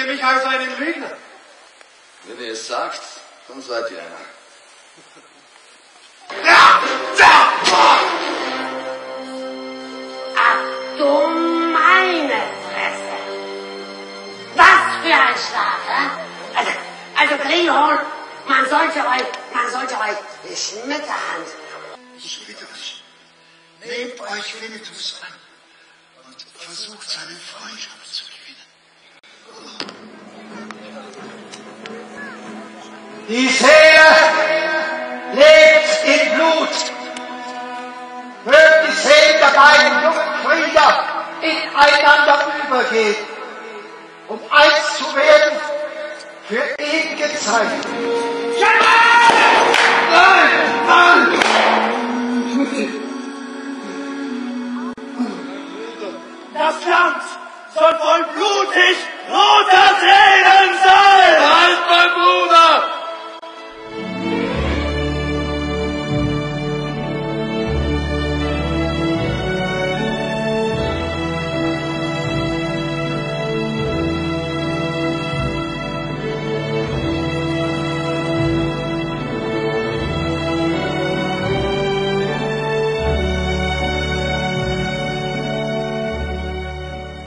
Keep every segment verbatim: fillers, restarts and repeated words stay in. ihr mich als einen Lügner? Wenn ihr es sagt, dann seid ihr einer. Ja, ja, ach du meine Fresse! Was für ein Schlag, hä? Also, also Greenhorn, man sollte euch, man sollte euch Schmetterhand. Ich bitte euch, nehmt euch Venetus an und versucht seine Freundschaft zu gewinnen. Die See lebt in Blut. Mögt die See der beiden jungen Frieder ineinander übergehen, um eins zu werden für ewige Zeit. Jawohl! Das Land soll voll blutig roter Tränen sein! Halt, mein Bruder!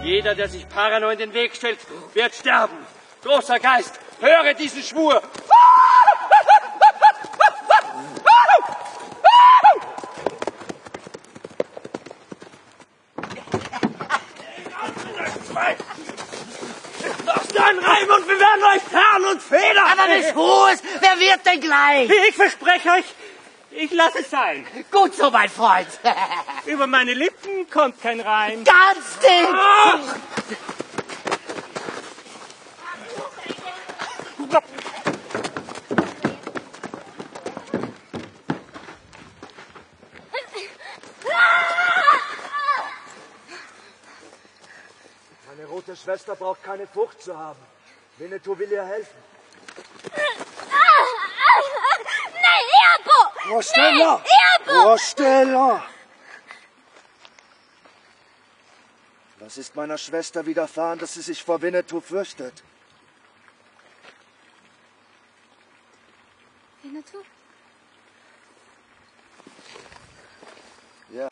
Jeder, der sich Parano in den Weg stellt, wird sterben. Großer Geist, höre diesen Schwur. Noch dann, Raimund, wir werden euch Perlen und Federn. Aber des Ruhes, wer wird denn gleich? Ich verspreche euch, ich lasse es sein. Gut so, mein Freund. Über meine Lippen kommt kein Reim. Ganz dicht. Ach. Meine rote Schwester braucht keine Furcht zu haben. Winnetou will ihr helfen. Nein, Erbo! Rosella! Nein, Erbo! Rosella! Was ist meiner Schwester widerfahren, dass sie sich vor Winnetou fürchtet? Winnetou? Ja.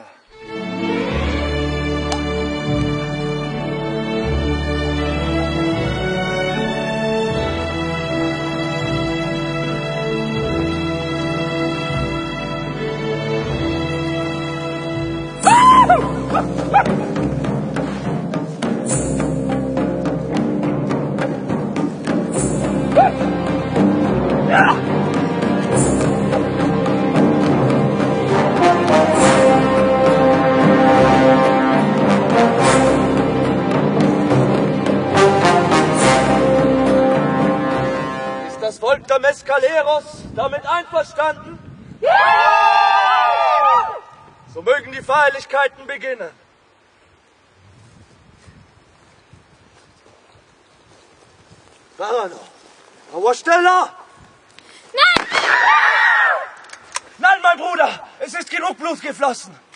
Der Mescaleros damit einverstanden? Ja! So mögen die Feierlichkeiten beginnen. Varano, Rosella! Nein! Nein, mein Bruder, es ist genug Blut geflossen.